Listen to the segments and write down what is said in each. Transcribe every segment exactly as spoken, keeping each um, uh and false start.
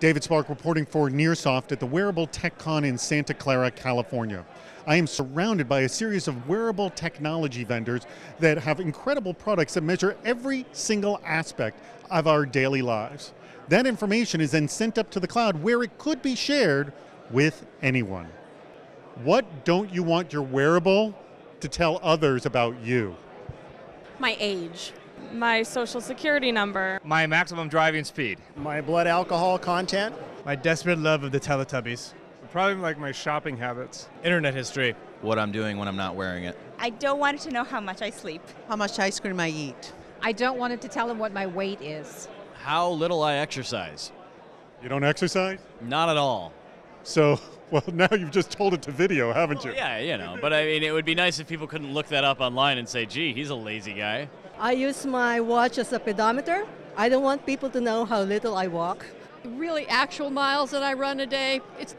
David Spark reporting for NearSoft at the Wearable TechCon in Santa Clara, California. I am surrounded by a series of wearable technology vendors that have incredible products that measure every single aspect of our daily lives. That information is then sent up to the cloud where it could be shared with anyone. What don't you want your wearable to tell others about you? My age. My social security number. My maximum driving speed. My blood alcohol content. My desperate love of the Teletubbies. Probably like my shopping habits. Internet history. What I'm doing when I'm not wearing it. I don't want it to know how much I sleep. How much ice cream I eat. I don't want it to tell them what my weight is. How little I exercise. You don't exercise? Not at all. So, well, now you've just told it to video, haven't you? Well, yeah, you know, but I mean, it would be nice if people couldn't look that up online and say, gee, he's a lazy guy. I use my watch as a pedometer. I don't want people to know how little I walk. Really actual miles that I run a day. It's,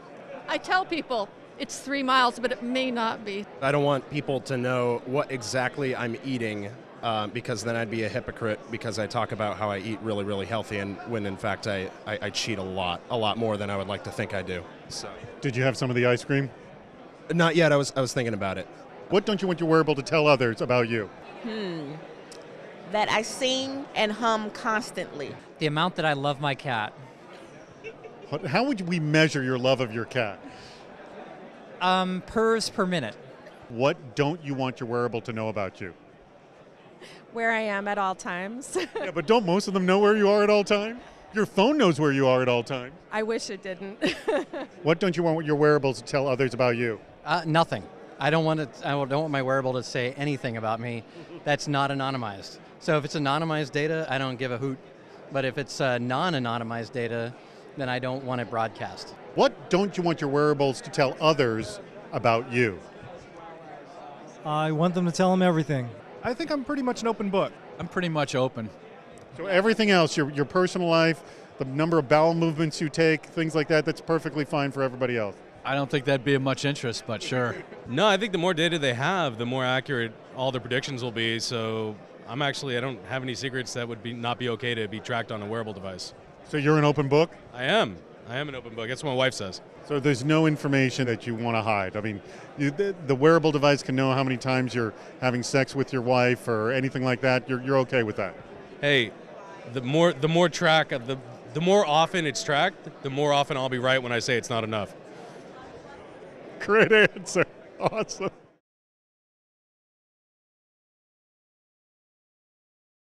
I tell people it's three miles, but it may not be. I don't want people to know what exactly I'm eating uh, because then I'd be a hypocrite because I talk about how I eat really, really healthy and when in fact I, I, I cheat a lot, a lot more than I would like to think I do. So. Did you have some of the ice cream? Not yet, I was, I was thinking about it. What don't you want your wearable to tell others about you? Hmm. That I sing and hum constantly. The amount that I love my cat. How would we measure your love of your cat? Um, purrs per minute. What don't you want your wearable to know about you? Where I am at all times. Yeah, but don't most of them know where you are at all times? Your phone knows where you are at all times. I wish it didn't. What don't you want your wearables to tell others about you? Uh, nothing. I don't want it, I don't want my wearable to say anything about me that's not anonymized. So if it's anonymized data, I don't give a hoot. But if it's uh, non-anonymized data, then I don't want it broadcast. What don't you want your wearables to tell others about you? I want them to tell them everything. I think I'm pretty much an open book. I'm pretty much open. So everything else, your, your personal life, the number of bowel movements you take, things like that, that's perfectly fine for everybody else. I don't think that'd be of much interest, but sure. No, I think the more data they have, the more accurate all their predictions will be, so I'm actually, I don't have any secrets that would be not be okay to be tracked on a wearable device. So you're an open book? I am. I am an open book. That's what my wife says. So there's no information that you want to hide. I mean, you, the, the wearable device can know how many times you're having sex with your wife or anything like that. You're, you're okay with that? Hey, the more the more track of the the more often it's tracked, the more often I'll be right when I say it's not enough. Great answer. Awesome.